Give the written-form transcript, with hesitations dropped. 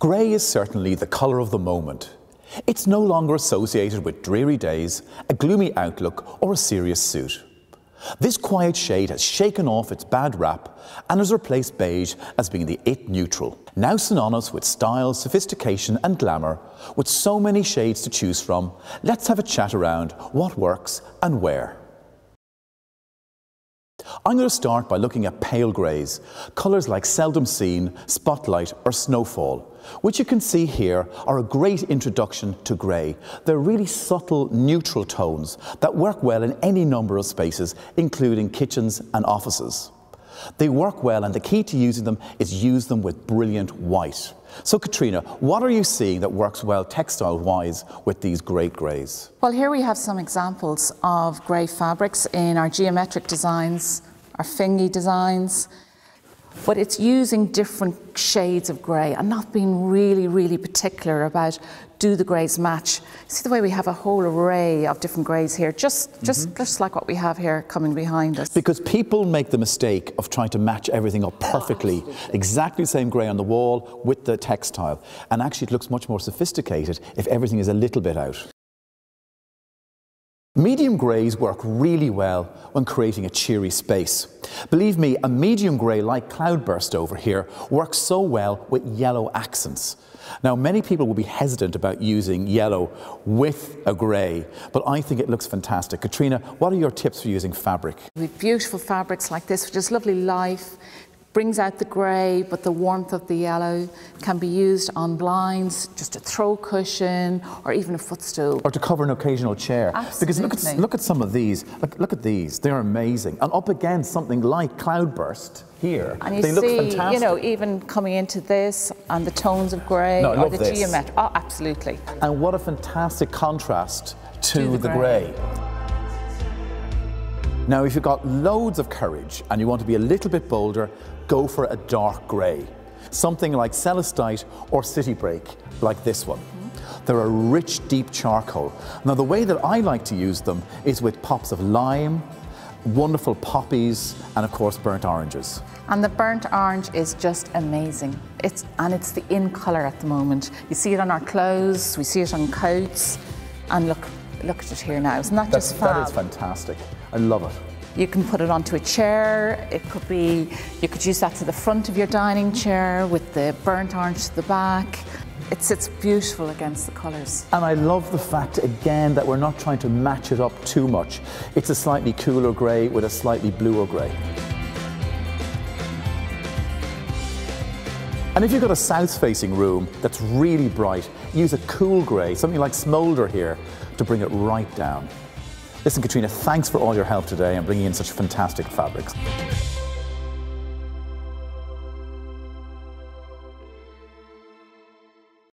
Grey is certainly the colour of the moment. It's no longer associated with dreary days, a gloomy outlook, or a serious suit. This quiet shade has shaken off its bad rap and has replaced beige as being the it neutral. Now synonymous with style, sophistication and glamour, with so many shades to choose from, let's have a chat around what works and where. I'm going to start by looking at pale greys, colours like Seldom Seen, Spotlight or Snowfall, which you can see here are a great introduction to grey. They're really subtle neutral tones that work well in any number of spaces, including kitchens and offices. They work well, and the key to using them is use them with brilliant white. So Katrina, what are you seeing that works well textile-wise with these great greys? Well, here we have some examples of grey fabrics in our geometric designs, our fingy designs, but it's using different shades of grey and not being really, really particular about do the greys match. See the way we have a whole array of different greys here, just like what we have here coming behind us. Because people make the mistake of trying to match everything up perfectly, exactly the same grey on the wall with the textile, and actually it looks much more sophisticated if everything is a little bit out. Medium greys work really well when creating a cheery space. Believe me, a medium grey like Cloudburst over here works so well with yellow accents. Now, many people will be hesitant about using yellow with a grey, but I think it looks fantastic. Katrina, what are your tips for using fabric? With beautiful fabrics like this, which is lovely life, brings out the grey, but the warmth of the yellow can be used on blinds, just a throw cushion, or even a footstool. Or to cover an occasional chair. Absolutely. Because look at some of these. Look at these. They're amazing. And up against something like Cloudburst here. And they look fantastic. And you see, even coming into this and the tones of grey, or the geometric. Oh, absolutely. And what a fantastic contrast to the grey. Now, if you've got loads of courage and you want to be a little bit bolder, go for a dark grey. Something like Celestite or City Break, like this one. They're a rich, deep charcoal. Now, the way that I like to use them is with pops of lime, wonderful poppies, and of course, burnt oranges. And the burnt orange is just amazing. It's the in colour at the moment. You see it on our clothes, we see it on coats, and look at it here now. Isn't that just fab? That is fantastic. I love it. You can put it onto a chair. It could be, you could use that to the front of your dining chair with the burnt orange to the back. It sits beautiful against the colours. And I love the fact, again, that we're not trying to match it up too much. It's a slightly cooler grey with a slightly bluer grey. And if you've got a south-facing room that's really bright, use a cool grey, something like Smoulder here, to bring it right down. Listen, Katrina, thanks for all your help today and bringing in such fantastic fabrics.